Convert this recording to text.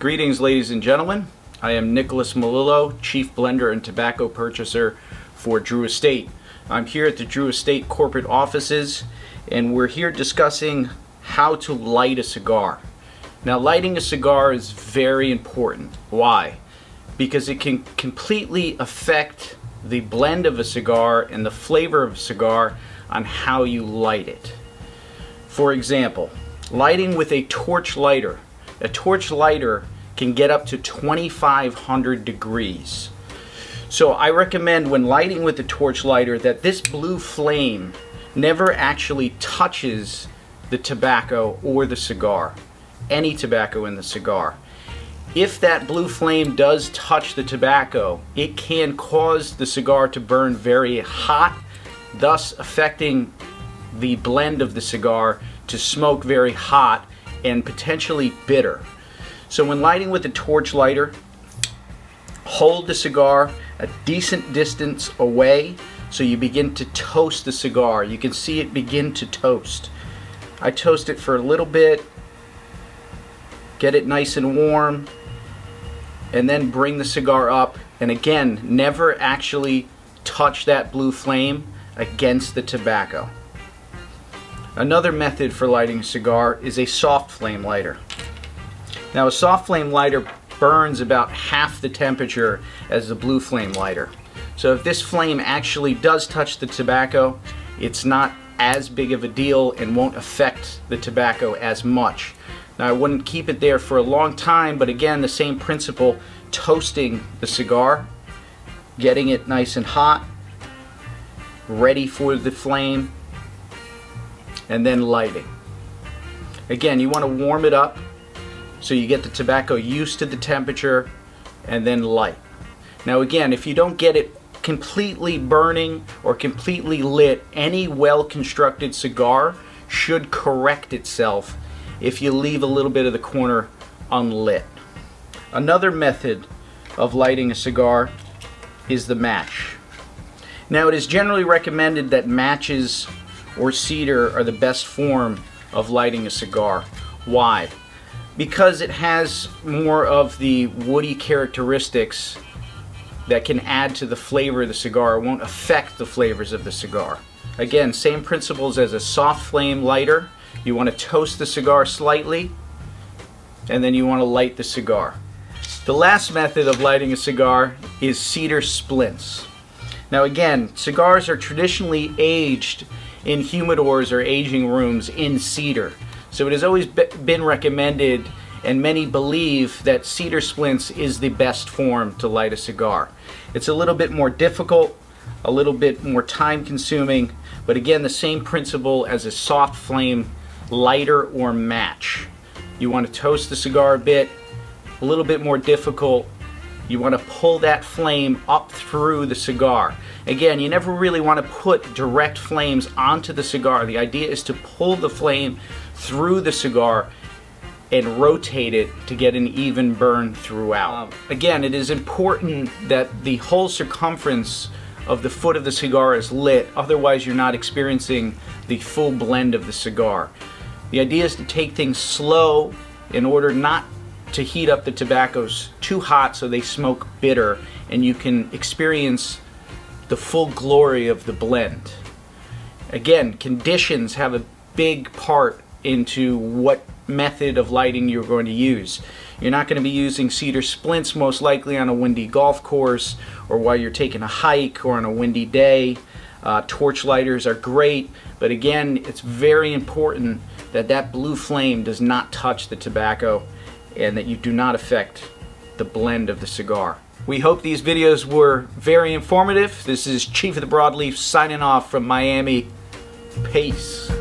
Greetings, ladies and gentlemen. I am Nicholas Melillo, Chief Blender and Tobacco Purchaser for Drew Estate. I'm here at the Drew Estate corporate offices, and we're here discussing how to light a cigar. Now, lighting a cigar is very important. Why? Because it can completely affect the blend of a cigar and the flavor of a cigar on how you light it. For example, lighting with a torch lighter. A torch lighter can get up to 2,500 degrees. So I recommend when lighting with a torch lighter that this blue flame never actually touches the tobacco or the cigar, any tobacco in the cigar. If that blue flame does touch the tobacco, it can cause the cigar to burn very hot, thus affecting the blend of the cigar to smoke very hot and potentially bitter. So when lighting with a torch lighter, hold the cigar a decent distance away so you begin to toast the cigar. You can see it begin to toast. I toast it for a little bit, get it nice and warm, and then bring the cigar up, and again, never actually touch that blue flame against the tobacco. Another method for lighting a cigar is a soft flame lighter. Now, a soft flame lighter burns about half the temperature as the blue flame lighter. So if this flame actually does touch the tobacco, it's not as big of a deal and won't affect the tobacco as much. Now, I wouldn't keep it there for a long time, but again, the same principle, toasting the cigar, getting it nice and hot, ready for the flame, and then lighting. Again, you want to warm it up so you get the tobacco used to the temperature, and then light. Now again, if you don't get it completely burning or completely lit, any well-constructed cigar should correct itself if you leave a little bit of the corner unlit. Another method of lighting a cigar is the match. Now, it is generally recommended that matches or cedar are the best form of lighting a cigar. Why? Because it has more of the woody characteristics that can add to the flavor of the cigar. It won't affect the flavors of the cigar. Again, same principles as a soft flame lighter. You want to toast the cigar slightly, and then you want to light the cigar. The last method of lighting a cigar is cedar splints. Now again, cigars are traditionally aged in humidors or aging rooms in cedar. So it has always been recommended, and many believe, that cedar splints is the best form to light a cigar. It's a little bit more difficult, a little bit more time consuming, but again, the same principle as a soft flame lighter or match. You want to toast the cigar a bit, a little bit more difficult. You want to pull that flame up through the cigar. Again, you never really want to put direct flames onto the cigar. The idea is to pull the flame through the cigar and rotate it to get an even burn throughout. Again, it is important that the whole circumference of the foot of the cigar is lit, otherwise you're not experiencing the full blend of the cigar. The idea is to take things slow in order not to heat up the tobaccos too hot so they smoke bitter, and you can experience the full glory of the blend. Again, conditions have a big part into what method of lighting you're going to use. You're not going to be using cedar splints most likely on a windy golf course or while you're taking a hike or on a windy day. Torch lighters are great, but again, it's very important that that blue flame does not touch the tobacco and that you do not affect the blend of the cigar. We hope these videos were very informative. This is Chief of the Broadleaf signing off from Miami. Peace.